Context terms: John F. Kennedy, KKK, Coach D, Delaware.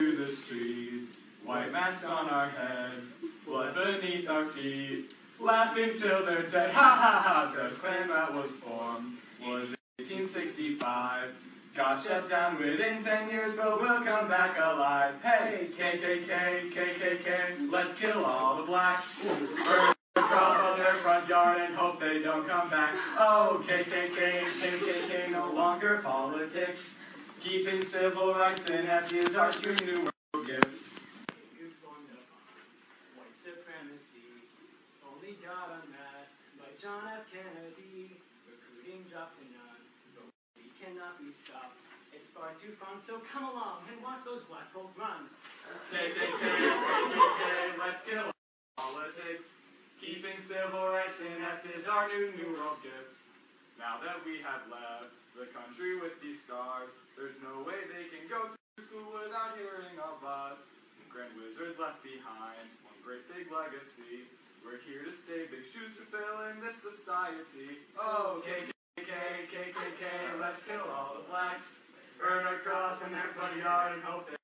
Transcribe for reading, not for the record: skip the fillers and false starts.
Through the streets, white masks on our heads, blood beneath our feet, laughing till they're dead. Ha ha ha! First Klan that was formed was in 1865. Got shut down within 10 years, but we'll come back alive. Hey, KKK, KKK, let's kill all the blacks. Burn the cross on their front yard and hope they don't come back. Oh, KKK, KKK, no longer politics. Keeping civil rights in F is our true new world gift. Good conduct, white supremacy, only got unmasked by John F. Kennedy. Recruiting dropped to none, but we cannot be stopped. It's far too fun, so come along and watch those black folk run. KKK, KKK, let's kill politics. Keeping civil rights in F is our new world gift. Now that we have left the country with these scars, there's no way they can go through school without hearing of us. Grand wizards left behind one great big legacy. We're here to stay, big shoes to fill in this society. Oh, KKK, KKK, let's kill all the blacks. Burn our cross in their front yard and hope they